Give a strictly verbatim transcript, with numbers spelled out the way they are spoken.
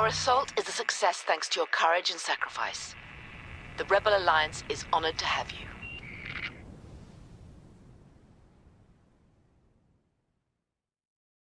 Our assault is a success thanks to your courage and sacrifice. The Rebel Alliance is honored to have you.